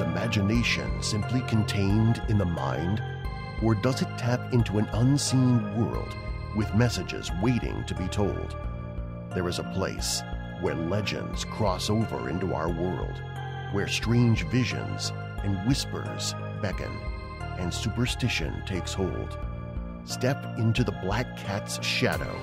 is imagination simply contained in the mind, or does it tap into an unseen world with messages waiting to be told? There is a place where legends cross over into our world, where strange visions and whispers beckon, and superstition takes hold. Step into the Black Cat's Shadow.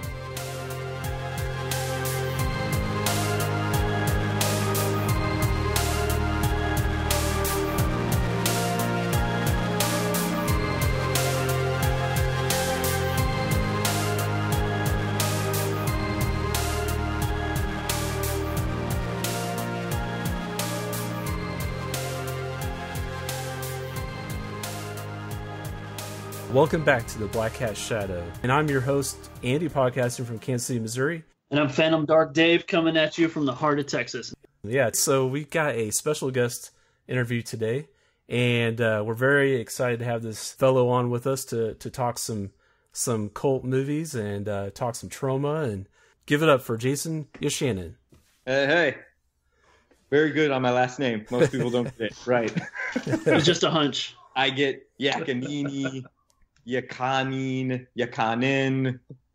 Welcome back to The Black Cat Shadow, and I'm your host, Andy Podcaster from Kansas City, Missouri. And I'm Phantom Dark Dave, coming at you from the heart of Texas. Yeah, so we got a special guest interview today, and we're very excited to have this fellow on with us to talk some cult movies and talk some trauma, and give it up for Jason Yachanin. Hey. Very good on my last name. Most people don't get it right. It was just a hunch. I get Yakanini. Yachanin.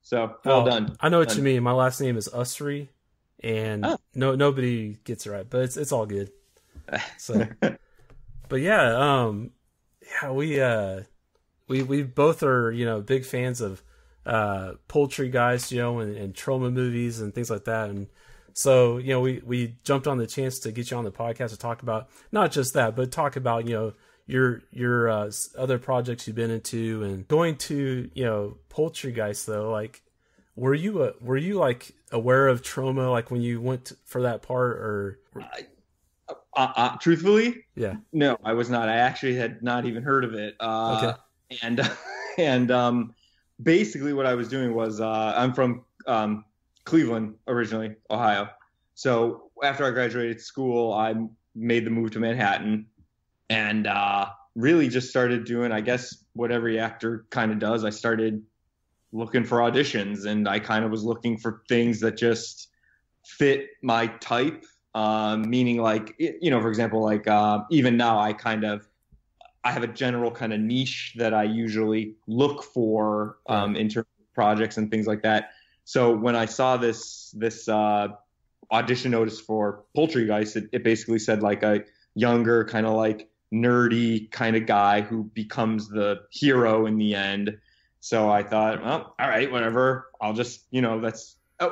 So well done. I know what you mean. My last name is Usri, and nobody gets it right, but it's all good. So, but yeah, we both are, you know, big fans of Poultrygeist, you know, and Troma movies and things like that, and so, you know, we jumped on the chance to get you on the podcast to talk about not just that, but talk about, you know, your other projects you've been into. And going to, you know, Poultrygeist though, like, were you like aware of Troma, like when you went for that part, or truthfully? Yeah, no, I was not. I actually had not even heard of it. Okay. And basically what I was doing was, I'm from Cleveland originally, Ohio. So after I graduated school, I made the move to Manhattan. And really just started doing, I guess, what every actor kind of does. I started looking for auditions, and I kind of was looking for things that just fit my type. Meaning, like, you know, for example, like even now I have a general kind of niche that I usually look for in terms of projects and things like that. So when I saw this audition notice for Poultrygeist, it basically said, like, a younger kind of like nerdy kind of guy who becomes the hero in the end. So I thought, well, all right, whatever. I'll just, you know,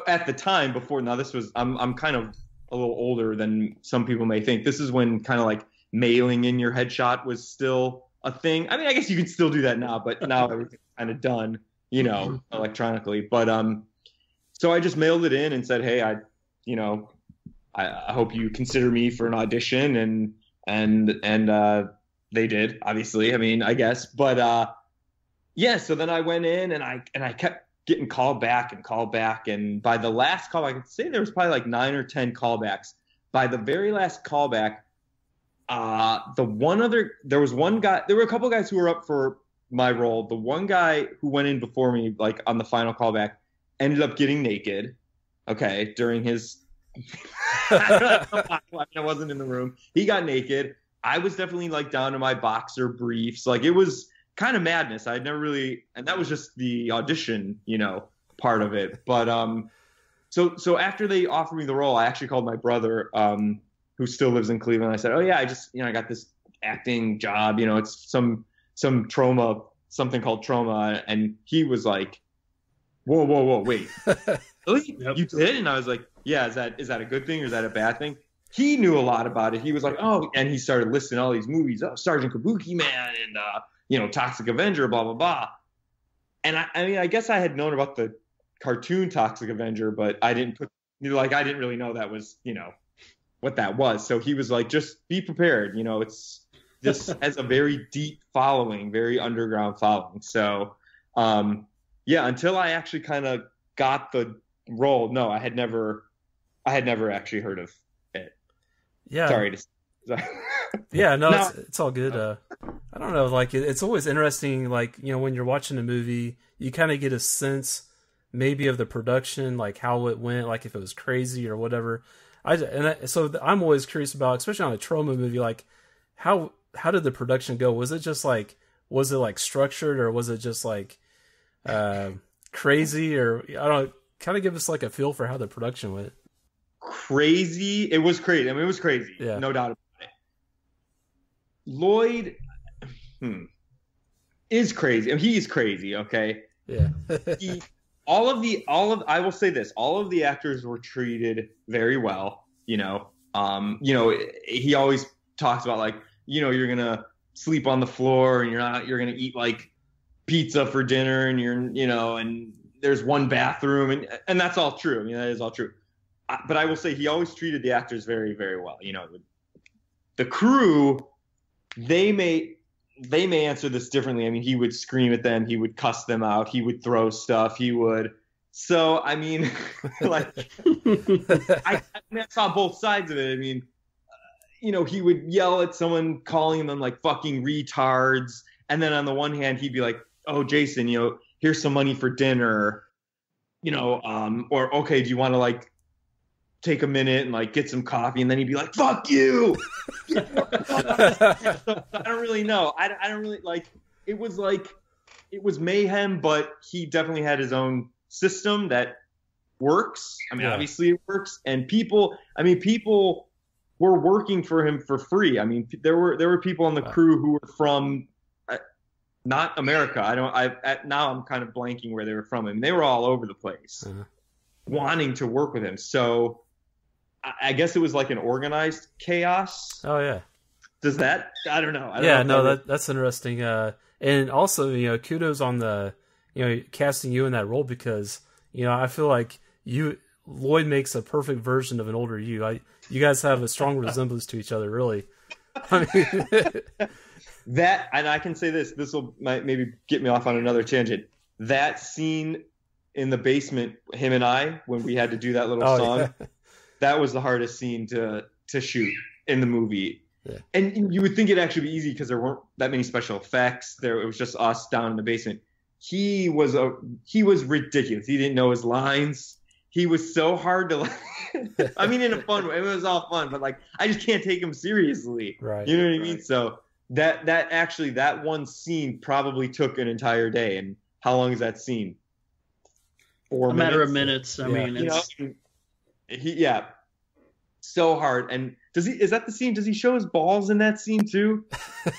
at the time before. Now this was, I'm kind of a little older than some people may think. This is when kind of like mailing in your headshot was still a thing. I mean, I guess you can still do that now, but now everything's kind of done, you know, electronically. But so I just mailed it in and said, hey, I hope you consider me for an audition. And they did, obviously, I mean, I guess, but yeah. So then I went in and I kept getting called back. And by the last call, I could say there was probably like 9 or 10 callbacks. By the very last callback, there were a couple guys who were up for my role. The one guy who went in before me, like on the final callback, ended up getting naked. Okay. During his, I wasn't in the room. He got naked. I was definitely like down to my boxer briefs. Like, it was kind of madness. I had never really, and that was just the audition, you know, part of it. But so after they offered me the role, I actually called my brother, who still lives in Cleveland. I said, oh yeah, I just, you know, I got this acting job, you know, it's something called Troma. And he was like, whoa, wait. Really? Yep. You did? And I was like, yeah, is that a good thing or is that a bad thing? He knew a lot about it. He was like, oh, and he started listing all these movies. Oh, Sergeant Kabuki Man and, you know, Toxic Avenger, blah, blah, blah. And I mean, I guess I had known about the cartoon Toxic Avenger, but I didn't really know that was, you know, what that was. So he was like, just be prepared. You know, this has a very deep following, very underground following. So, yeah, until I actually kind of got the role, no, I had never actually heard of it. Yeah, sorry. Yeah, no, it's all good. I don't know, like, it's always interesting, like, you know, when you're watching a movie, you kind of get a sense maybe of the production, like how it went, like if it was crazy or whatever. So I'm always curious about, especially on a Troma movie, like how did the production go? Was it just like, was it like structured, or was it just like crazy, or I don't kind of give us like a feel for how the production went? Crazy. It was crazy. I mean, it was crazy. Yeah. No doubt about it. Lloyd is crazy. I mean, he's crazy. Okay. Yeah. I will say this, all of the actors were treated very well, he always talks about like, you're going to sleep on the floor and you're going to eat like pizza for dinner and and there's one bathroom and that's all true. I mean, that is all true. But I will say he always treated the actors very, very well. The crew, they may answer this differently. I mean, he would scream at them. He would cuss them out. He would throw stuff. So, I mean, like, I saw both sides of it. I mean, he would yell at someone calling them like fucking retards. And then on the one hand, he'd be like, oh, Jason, here's some money for dinner, or okay, do you want to like take a minute and like get some coffee? And then he'd be like, fuck you. So I don't really know. I don't really like, it was mayhem, but he definitely had his own system that works. I mean, obviously it works, and people were working for him for free. I mean, there were people on the crew who were from not America. Now I'm kind of blanking where they were from. I mean, they were all over the place wanting to work with him. So I guess it was like an organized chaos. Oh yeah. Does that? I don't know. That's interesting. And also, kudos on the casting you in that role, because I feel like Lloyd makes a perfect version of an older you. You guys have a strong resemblance to each other, really. I mean, that, and I can say this will maybe get me off on another tangent. That scene in the basement, him and I, when we had to do that little song, that was the hardest scene to shoot in the movie. Yeah. And you would think it'd actually be easy because there weren't that many special effects. It was just us down in the basement. He was ridiculous. He didn't know his lines. He was so hard to like, I mean, in a fun way. It was all fun, but like, I just can't take him seriously. Right. You know what I mean? So that one scene probably took an entire day. And how long is that scene? 4 minutes. A matter of minutes. I mean, it's... So hard. And is that the scene? Does he show his balls in that scene too?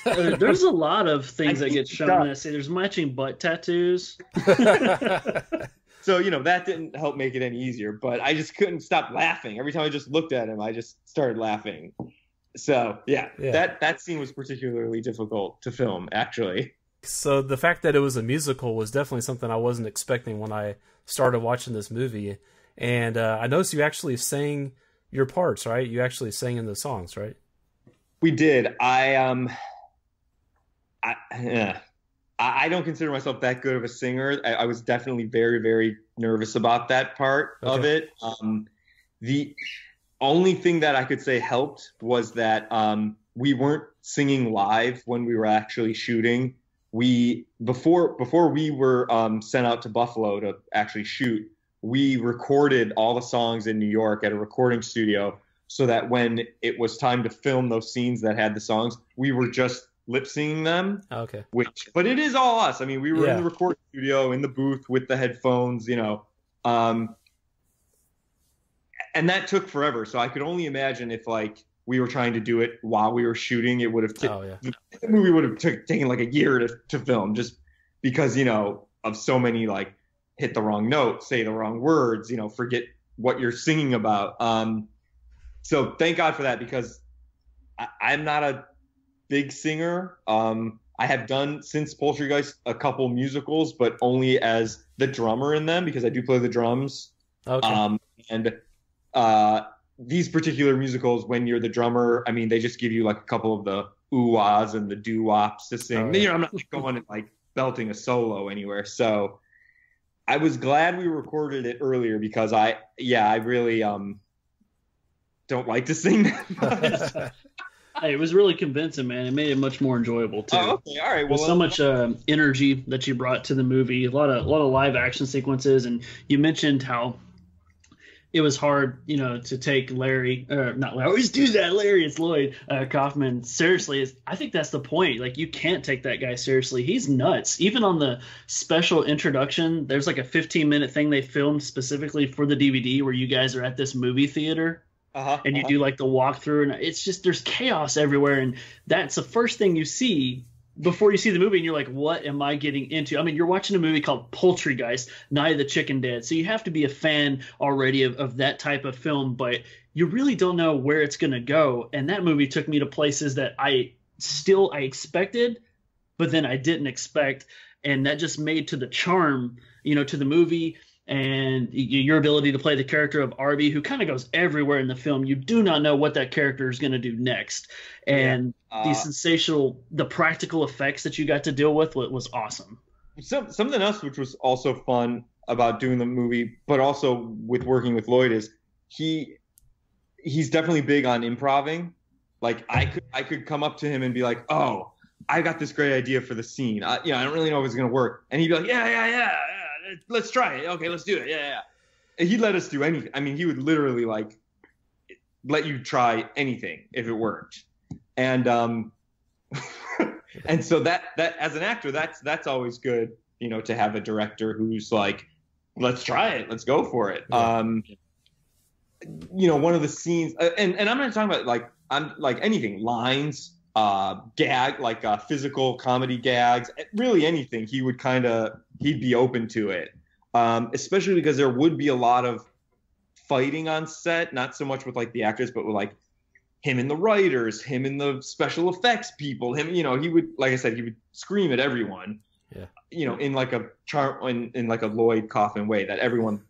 There's a lot of things that get shown in that scene. There's matching butt tattoos. So, that didn't help make it any easier, but I just couldn't stop laughing. Every time I just looked at him, I just started laughing. So, that scene was particularly difficult to film, actually. So the fact that it was a musical was definitely something I wasn't expecting when I started watching this movie. And I noticed you actually sang your parts, right? You actually sang in the songs, right? We did. I don't consider myself that good of a singer. I was definitely very, very nervous about that part of it. The only thing that I could say helped was that we weren't singing live when we were actually shooting. We before we were sent out to Buffalo to actually shoot, we recorded all the songs in New York at a recording studio so that when it was time to film those scenes that had the songs, we were just lip singing them. Okay. But it is all us. I mean, we were in the recording studio, in the booth with the headphones, and that took forever. So I could only imagine if like we were trying to do it while we were shooting, it would have the movie would have taken like a year to film, just because, of so many like hit the wrong note, say the wrong words, forget what you're singing about. So thank God for that, because I'm not a big singer. I have done since Poultrygeist a couple musicals, but only as the drummer in them, because I do play the drums. Okay. And these particular musicals, when you're the drummer, I mean, they just give you like a couple of the ooh-ahs and the doo-wops to sing. Oh, yeah. I'm not going and like belting a solo anywhere. So I was glad we recorded it earlier, because I really don't like to sing that much. Hey, it was really convincing, man. It made it much more enjoyable too. Oh, okay, all right. Well, so much energy that you brought to the movie. A lot of live action sequences, and you mentioned how it was hard, you know, to take Larry, or not Larry, I always do that, Larry, it's Lloyd Kaufman, seriously. I think that's the point. Like, you can't take that guy seriously. He's nuts. Even on the special introduction, there's like a 15-minute thing they filmed specifically for the DVD where you guys are at this movie theater. And you do like the walkthrough, and it's just, there's chaos everywhere. And that's the first thing you see before you see the movie. And you're like, what am I getting into? I mean, you're watching a movie called Poultrygeist, Night of the Chicken Dead. So you have to be a fan already of that type of film, but you really don't know where it's going to go. And that movie took me to places that I expected, but then I didn't expect. And that just made to the charm, you know, to the movie. And your ability to play the character of Arby, who kind of goes everywhere in the film. You do not know what that character is going to do next. And the practical effects that you got to deal with was awesome. Something else which was also fun about doing the movie, but also with working with Lloyd, is he's definitely big on improving. Like, I could come up to him and be like, oh, I got this great idea for the scene. I don't really know if it's going to work. And he'd be like, yeah. Let's try it. Okay, let's do it. Yeah. He let us do anything. I mean, he would literally like let you try anything if it worked. And and so that as an actor, that's always good, you know, to have a director who's like, let's try it, let's go for it. You know, one of the scenes, and I'm not talking about like anything, lines, gag, like physical comedy gags, really anything. He would he'd be open to it, especially because there would be a lot of fighting on set, not so much with like the actors, but with like him and the writers, him and the special effects people, him, you know, he would, like I said, he would scream at everyone, you know, in like a charm, in like a Lloyd Kaufman way that everyone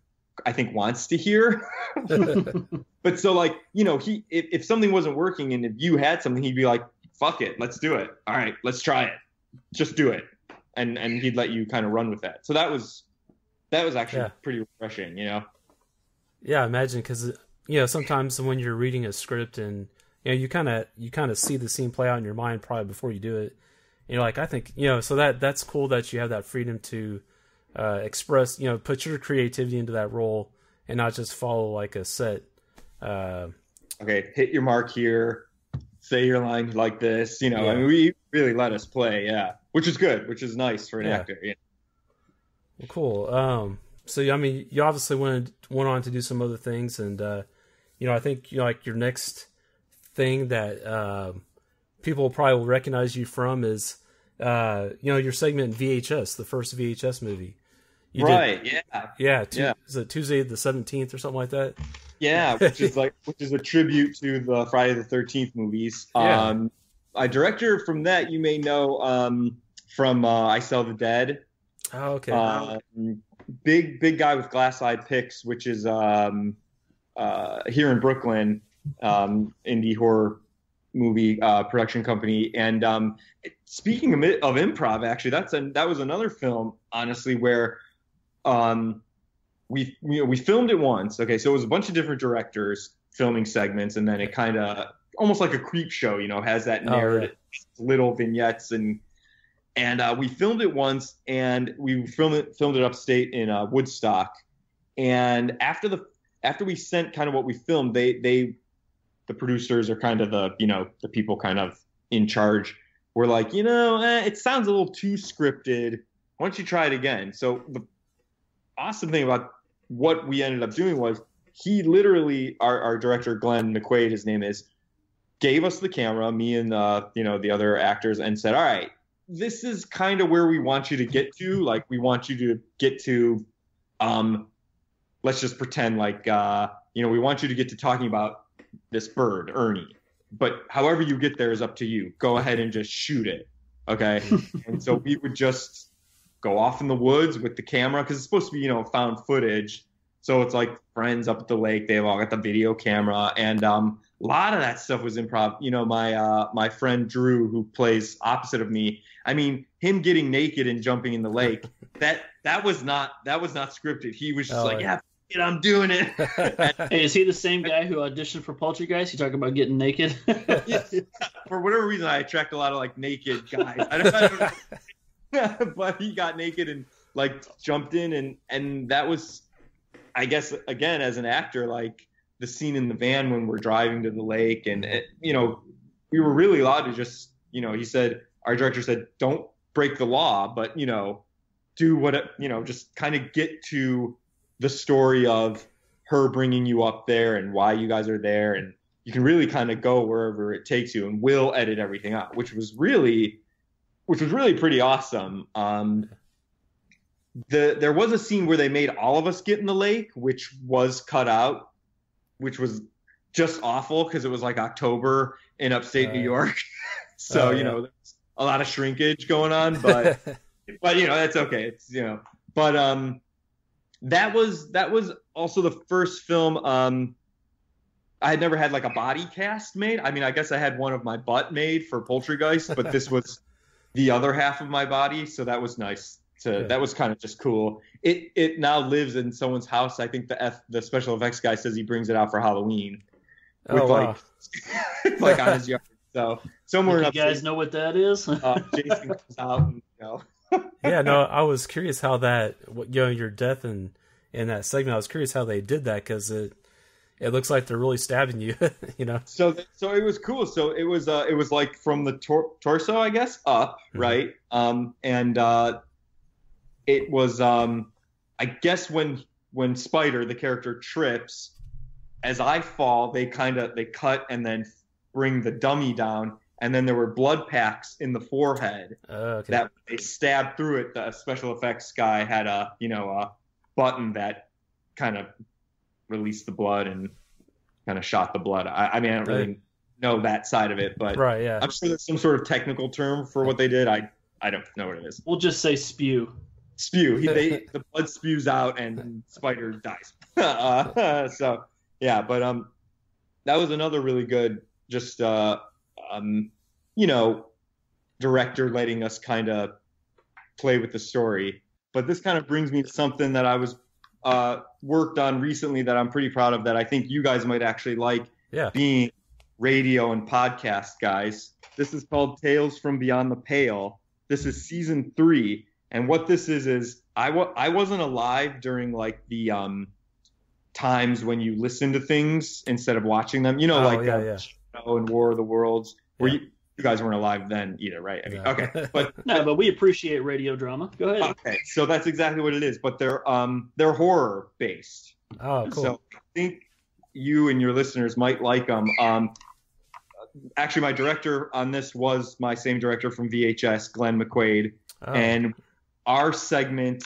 I think wants to hear. But so like, you know, he, if something wasn't working and if you had something, he'd be like, fuck it, let's do it. All right, let's try it. Just do it. And he'd let you kind of run with that. So that was actually pretty refreshing, you know? Yeah, I imagine, because, you know, sometimes when you're reading a script and, you know, you kind of see the scene play out in your mind probably before you do it. And you're like, I think, you know, so that's cool that you have that freedom to express, you know, put your creativity into that role and not just follow like a set. Okay, hit your mark here. Say your line like this, you know. Yeah. I mean, we really let us play, which is good, which is nice for an actor. Yeah. Well, cool. So I mean, you obviously went on to do some other things, and you know, I think, you know, like your next thing that people probably will recognize you from is you know, your segment in VHS, the first VHS movie. You right? Did, yeah. Yeah. Is it Tuesday the 17th or something like that? Yeah, which is a tribute to the Friday the 13th movies. Yeah. A director from that you may know from I Sell the Dead. Oh, okay. Big guy with Glass Eye Pix, which is here in Brooklyn, indie horror movie production company. And speaking of improv, actually, that was another film, honestly, where We filmed it once. Okay, so it was a bunch of different directors filming segments, and then it kind of almost like a Creepshow, you know, has that narrative, little vignettes, and we filmed it once, and we filmed it upstate in Woodstock. And after we sent kind of what we filmed, the producers are kind of the people kind of in charge were like, you know, it sounds a little too scripted. Why don't you try it again? So the awesome thing about what we ended up doing was he literally, our director, Glenn McQuaid, his name is, gave us the camera, me and you know, the other actors, and said, all right, this is kind of where we want you to get to. Like, we want you to get to, let's just pretend like, you know, we want you to get to talking about this bird, Ernie. But however you get there is up to you. Go ahead and just shoot it. Okay. And so we would just go off in the woods with the camera, because it's supposed to be, you know, found footage. So it's like friends up at the lake, they've all got the video camera. And a lot of that stuff was improv. You know, my friend Drew, who plays opposite of me, I mean, him getting naked and jumping in the lake, that was not scripted. He was just I'm doing it. Hey, is he the same guy who auditioned for Poultrygeist? You talking about getting naked? Yes. For whatever reason, I attract a lot of like naked guys. I don't know. But he got naked and like jumped in, and that was I guess, again, as an actor, like the scene in the van when we're driving to the lake and, you know, we were really allowed to just, you know, he said, our director said, don't break the law, but, you know, do what, you know, just kind of get to the story of her bringing you up there and why you guys are there. And you can really kind of go wherever it takes you, and we'll edit everything out, which was really pretty awesome. There was a scene where they made all of us get in the lake, which was cut out, which was just awful because it was like October in upstate New York. So, you know, there's a lot of shrinkage going on, but, but, you know, that's okay. It's, you know, but, that was also the first film. I had never had like a body cast made. I mean, I guess I had one of my butt made for Poultrygeist, but this was the other half of my body. So that was nice. That was kind of just cool. It now lives in someone's house. I think the special effects guy says he brings it out for Halloween. With like on his yard. So somewhere you guys know what that is. Jason comes out. And, you know. Yeah, no, I was curious how that, you know, your death in that segment. I was curious how they did that because it looks like they're really stabbing you, you know. So it was cool. So it was like from the torso, I guess, up, right? It was, I guess when Spider, the character, trips, as I fall, they cut and then bring the dummy down. And then there were blood packs in the forehead that they stabbed through it. The special effects guy had a button that kind of released the blood and kind of shot the blood. I mean, I don't really know that side of it, but I'm sure there's some sort of technical term for what they did. I don't know what it is. We'll just say spew. The blood spews out and Spider dies. So yeah, but that was another really good, just you know, director letting us kind of play with the story. But this kind of brings me to something that I was worked on recently that I'm pretty proud of, that I think you guys might actually like, being radio and podcast guys. This is called Tales from Beyond the Pale. This is season 3. And what this is I wasn't alive during like the times when you listen to things instead of watching them. You know, Show and War of the Worlds, where you guys weren't alive then either, right? I mean, okay, but no, but we appreciate radio drama. Go ahead. Okay, so that's exactly what it is, but they're horror based. Oh, cool. So I think you and your listeners might like them. Actually, my director on this was my same director from VHS, Glenn McQuaid, and our segment,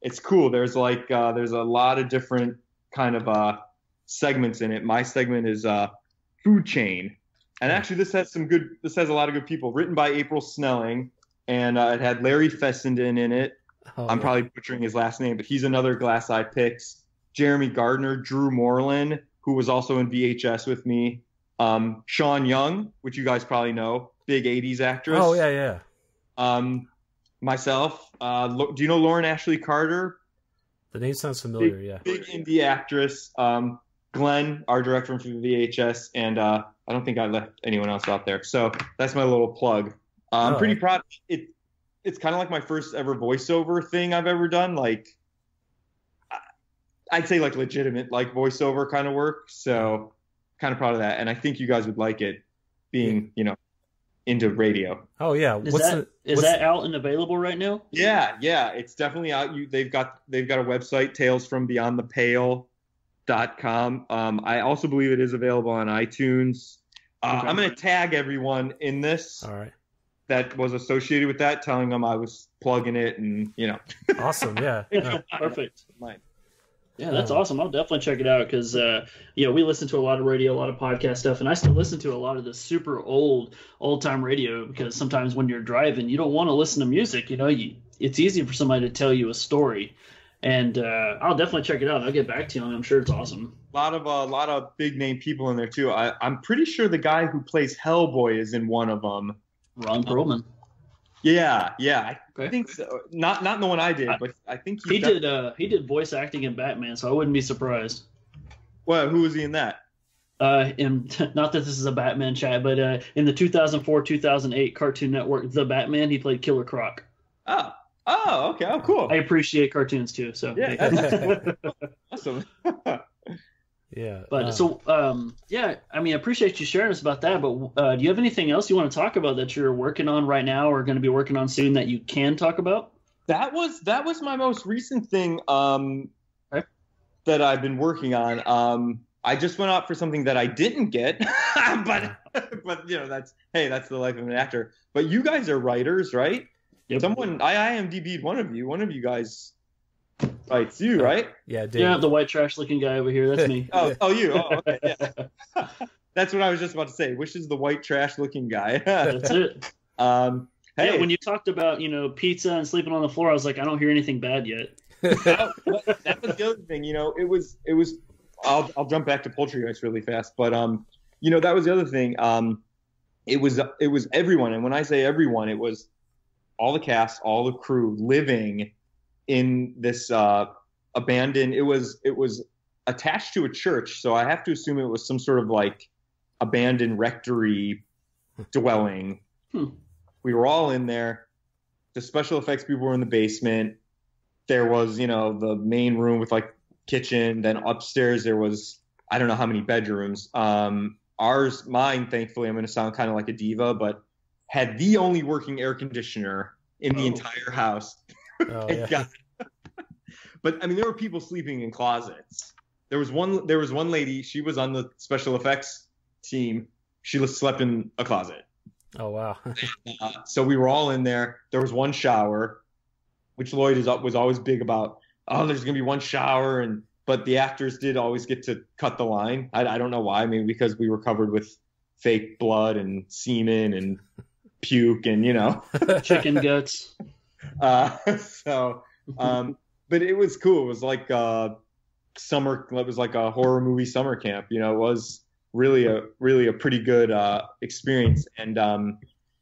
it's cool. There's like there's a lot of different kind of segments in it. My segment is food chain, and actually this has a lot of good people. Written by April Snelling, and it had Larry Fessenden in it. I'm probably butchering his last name, but he's another Glass Eye Pix. Jeremy Gardner, Drew Moreland, who was also in VHS with me. Sean Young, which you guys probably know, big '80s actress. Oh yeah, yeah. Myself, do you know Lauren Ashley Carter? The name sounds familiar, Big indie actress. Glenn, our director from VHS, and I don't think I left anyone else out there. So that's my little plug. I'm pretty proud. It's kind of like my first ever voiceover thing I've ever done. Like, I'd say like legitimate, like voiceover kind of work. So kind of proud of that. And I think you guys would like it, being, you know, into radio. Oh yeah, is that out and available right now? Yeah, it's definitely out. They've got a website, talesfrombeyondthepale.com. I also believe it is available on iTunes. Okay. I'm going to tag everyone in this. All right. That was associated with that, telling them I was plugging it, and you know. Awesome. Yeah. Perfect. Mine. Yeah, that's awesome. I'll definitely check it out because, you know, we listen to a lot of radio, a lot of podcast stuff, and I still listen to a lot of the super old-time radio because sometimes when you're driving, you don't want to listen to music. You know, it's easy for somebody to tell you a story, and I'll definitely check it out. I'll get back to you on it. I'm sure it's awesome. A lot of big-name people in there, too. I'm pretty sure the guy who plays Hellboy is in one of them. Ron Perlman. Yeah, I think so. Not the one I did, but I think he did voice acting in Batman, so I wouldn't be surprised. Well, who was he in that? Not that this is a Batman chat, but in the 2004-2008 Cartoon Network The Batman, he played Killer Croc. Oh, Oh, okay. Oh, cool. I appreciate cartoons too. So yeah, awesome. Yeah. But so, yeah, I mean, I appreciate you sharing us about that. But do you have anything else you want to talk about that you're working on right now or going to be working on soon that you can talk about? That was my most recent thing that I've been working on. I just went out for something that I didn't get, but you know, that's the life of an actor. But you guys are writers, right? Yep. Someone, I IMDb'd one of you. One of you guys writes, you, right? Yeah, Dave. Yeah, the white trash looking guy over here. That's me. Oh, you. Oh, okay. Yeah. That's what I was just about to say. Which is the white trash looking guy. That's it. Hey, yeah, when you talked about, you know, pizza and sleeping on the floor, I was like, I don't hear anything bad yet. That was the other thing. You know, it was. I'll jump back to Poultrygeist really fast, but you know, that was the other thing. It was everyone, and when I say everyone, it was all the cast, all the crew living in this abandoned. It was attached to a church, so I have to assume it was some sort of like abandoned rectory dwelling. We were all in there. The special effects people were in the basement. There was, you know, the main room with like kitchen, then upstairs there was I don't know how many bedrooms. Mine, thankfully, I'm going to sound kind of like a diva, but had the only working air conditioner in the entire house. Oh, yeah. God. But I mean, there were people sleeping in closets. There was one lady, she was on the special effects team. She slept in a closet. Oh wow. So we were all in there. There was one shower, which Lloyd was always big about. Oh, there's going to be one shower, but the actors did always get to cut the line. I don't know why. Maybe because we were covered with fake blood and semen and puke and, you know. Chicken guts. But it was cool. It was like a horror movie summer camp. You know, it was really a pretty good experience. And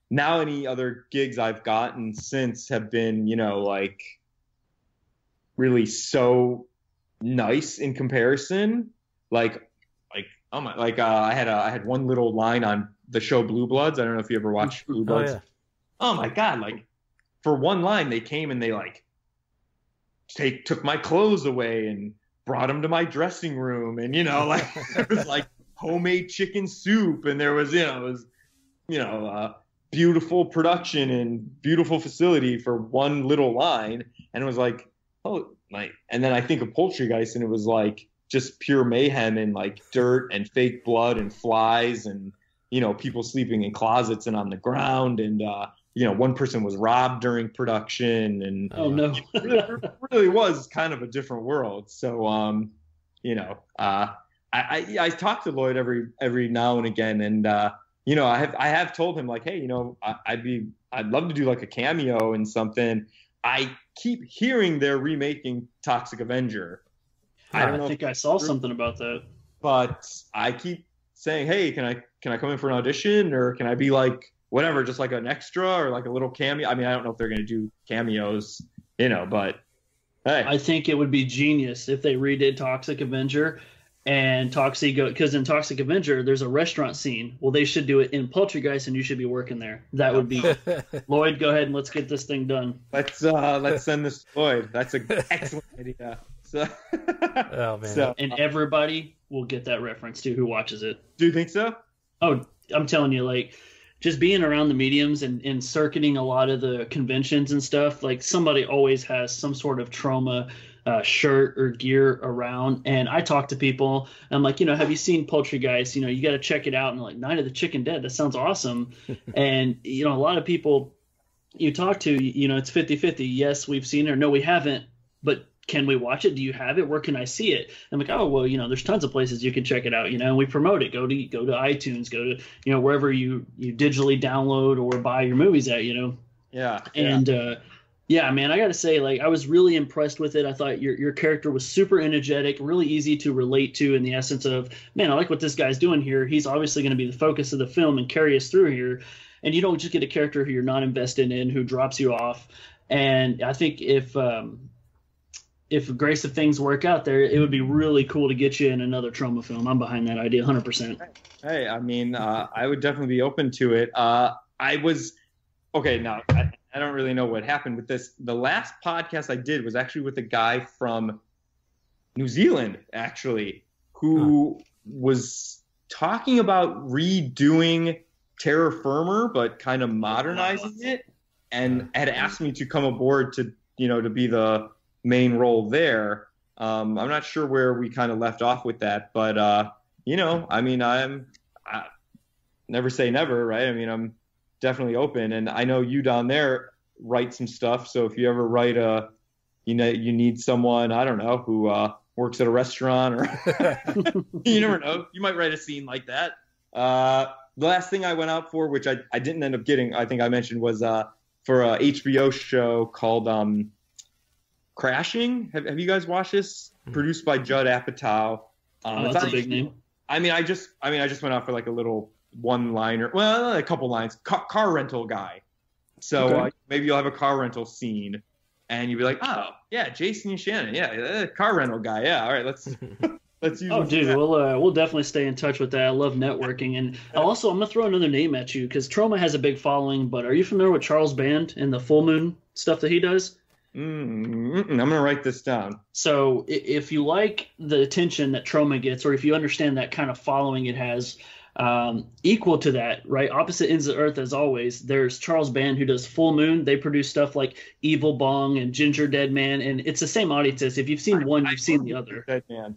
now any other gigs I've gotten since have been, you know, like – really so nice in comparison. I had one little line on the show Blue Bloods. I don't know if you ever watched Blue Bloods. Oh, yeah. Oh my God. Like for one line, they came and they like took my clothes away and brought them to my dressing room. And, you know, like there was like homemade chicken soup and there was, you know, beautiful production and beautiful facility for one little line. And it was like, oh, my. And then I think of Poultrygeist, and it was like just pure mayhem and like dirt and fake blood and flies and, you know, people sleeping in closets and on the ground. And, you know, one person was robbed during production. And oh, no. It really was kind of a different world. So, you know, I talk to Lloyd every now and again. And, you know, I have told him like, hey, you know, I'd love to do like a cameo in something. I keep hearing they're remaking Toxic Avenger. Yeah, I think I saw something about that. But I keep saying, hey, can I come in for an audition? Or can I be like whatever, just like an extra or like a little cameo? I mean, I don't know if they're going to do cameos, you know, but hey. I think it would be genius if they redid Toxic Avenger and Toxico, because in Toxic Avenger, there's a restaurant scene. Well, they should do it in Poultrygeist, and you should be working there. That would be Lloyd. Go ahead and let's get this thing done. Let's send this to Lloyd. That's an excellent idea. So, oh, man. So, and everybody will get that reference too who watches it. Do you think so? Oh, I'm telling you, like just being around the mediums and circuiting a lot of the conventions and stuff. Like somebody always has some sort of trauma. Shirt or gear around, and I talk to people. I'm like, you know, have you seen Poultrygeist? You know, you got to check it out. And like, Night of the Chicken Dead, that sounds awesome. And you know, a lot of people you talk to, you know, it's 50-50. Yes, we've seen it, or no, we haven't. But can we watch it? Do you have it? Where can I see it? I'm like, oh well, you know, there's tons of places you can check it out. You know, and we promote it. Go to iTunes. Go to, you know, wherever you digitally download or buy your movies at. You know. Yeah. And. Yeah. Yeah, man, I got to say, like, I was really impressed with it. I thought your character was super energetic, really easy to relate to in the essence of, man, I like what this guy's doing here. He's obviously going to be the focus of the film and carry us through here. And you don't just get a character who you're not invested in, who drops you off. And I think if grace of things work out there, it would be really cool to get you in another Troma film. I'm behind that idea 100%. Hey, I mean, I would definitely be open to it. I was – okay, now – I don't really know what happened with this. The last podcast I did was actually with a guy from New Zealand, actually, who was talking about redoing Terra Firma, but kind of modernizing it, and had asked me to come aboard to, you know, to be the main role there. I'm not sure where we kind of left off with that, but you know, I mean, I never say never, right? I mean, I'm definitely open, and I know you down there write some stuff. So if you ever write a, you know, you need someone, I don't know, who works at a restaurant, or you never know, you might write a scene like that. The last thing I went out for, which I didn't end up getting, I think I mentioned, was for a HBO show called Crashing. Have you guys watched this? Produced by Judd Apatow. That's a big name. I just went out for like a little one-liner, well, a couple lines. Car rental guy. So okay. Maybe you'll have a car rental scene, and you'll be like, oh yeah, Jason Yachanin, car rental guy, yeah. All right, let's use. Oh, dude, we'll definitely stay in touch with that. I love networking, and also I'm gonna throw another name at you because Troma has a big following. But are you familiar with Charles Band and the Full Moon stuff that he does? I'm going to write this down. So if you like the attention that Troma gets, or if you understand that kind of following it has, equal to that, right? Opposite ends of the earth, as always, there's Charles Band, who does Full Moon. They produce stuff like Evil Bong and Ginger Dead Man, and it's the same audiences. If you've seen one, you've seen the other. Dead Man.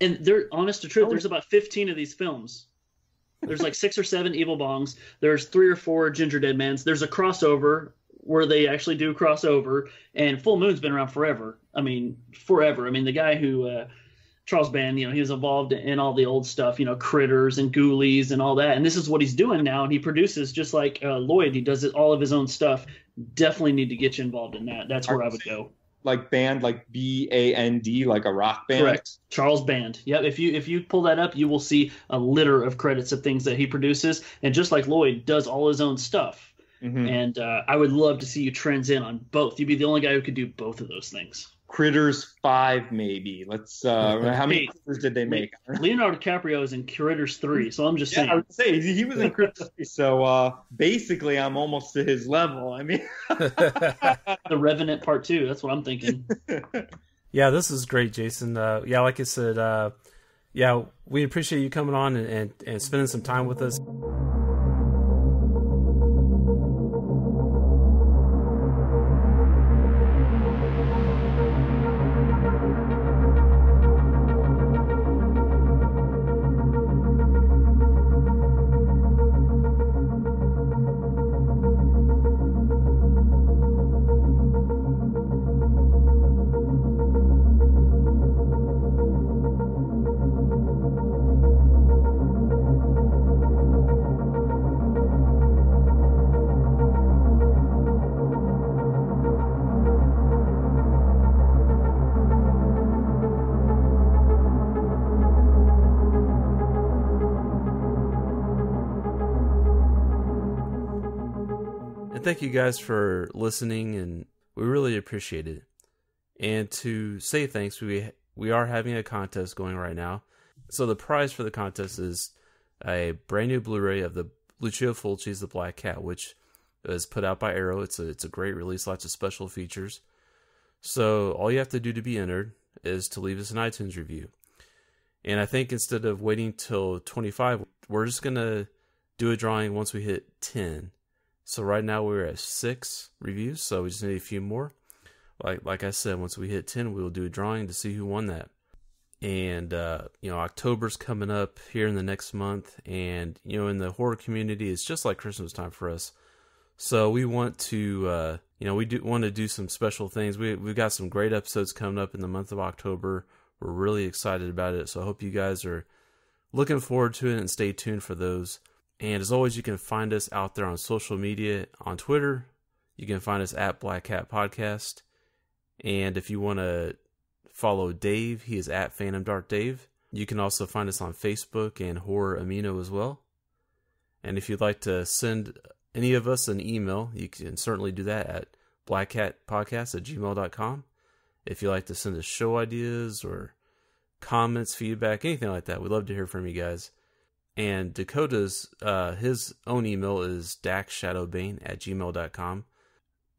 And they're, honest to truth, there's about 15 of these films. There's like 6 or 7 Evil Bongs. There's 3 or 4 Ginger Dead Mans. There's a crossover where they actually do crossover, and Full Moon's been around forever. I mean, forever. I mean, the guy who, Charles Band, you know, he was involved in all the old stuff, you know, Critters and Ghoulies and all that. And this is what he's doing now. And he produces, just like Lloyd, he does it, all of his own stuff. Definitely need to get you involved in that. That's where I would go. Like Band, like B-A-N-D, like a rock band? Correct. Charles Band. Yep. If you pull that up, you will see a litter of credits of things that he produces. And just like Lloyd, does all his own stuff. Mm-hmm. And I would love to see you trends in on both. You'd be the only guy who could do both of those things. Critters 5, maybe. Let's. How many Critters did they make? Leonardo DiCaprio is in Critters 3, so I'm just saying. I would say he was in Critters 3, so basically I'm almost to his level. I mean, The Revenant Part 2. That's what I'm thinking. Yeah, this is great, Jason. Yeah, like I said, yeah, we appreciate you coming on and spending some time with us. Thank you guys for listening, and we really appreciate it. And to say thanks, we are having a contest going right now. So the prize for the contest is a brand new Blu-ray of the Lucio Fulci's The Black Cat, which is put out by Arrow. It's a great release, lots of special features. So all you have to do to be entered is to leave us an iTunes review. And I think instead of waiting till 25, we're just going to do a drawing once we hit 10. So right now we're at 6 reviews, so we just need a few more. Like I said, once we hit 10, we'll do a drawing to see who won that. And, you know, October's coming up here in the next month. And, you know, in the horror community, it's just like Christmas time for us. So we want to, you know, we do want to do some special things. We've got some great episodes coming up in the month of October. We're really excited about it. So I hope you guys are looking forward to it and stay tuned for those. And as always, you can find us out there on social media. On Twitter, you can find us at Black Cat Podcast. And if you want to follow Dave, he is at Phantom Dark Dave. You can also find us on Facebook and Horror Amino as well. And if you'd like to send any of us an email, you can certainly do that at blackcatpodcast@gmail.com. If you'd like to send us show ideas or comments, feedback, anything like that, we'd love to hear from you guys. And Dakota's, his own email is dakshadowbane@gmail.com.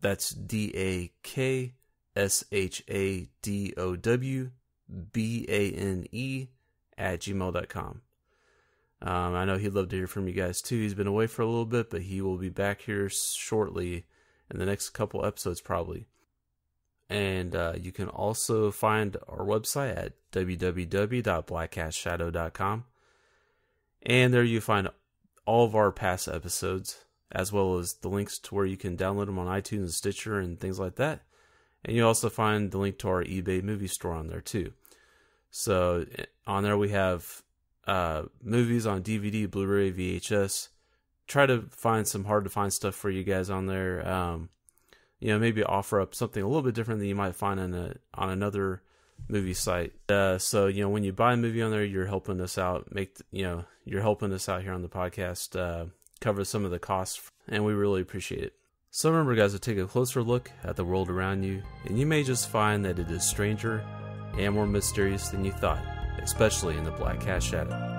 That's dakshadowbane@gmail.com. I know he'd love to hear from you guys too. He's been away for a little bit, but he will be back here shortly in the next couple episodes probably. And you can also find our website at www.blackcatshadow.com. And there you find all of our past episodes, as well as the links to where you can download them on iTunes and Stitcher and things like that. And you also find the link to our eBay movie store on there too. So on there we have movies on DVD, Blu-ray, VHS. Try to find some hard to find stuff for you guys on there. You know, maybe offer up something a little bit different than you might find on another movie site. So, you know, when you buy a movie on there, you're helping us out. You're helping us out here on the podcast, cover some of the costs, and we really appreciate it. So remember, guys, to take a closer look at the world around you, and you may just find that it is stranger and more mysterious than you thought, especially in the Black Cat's Shadow.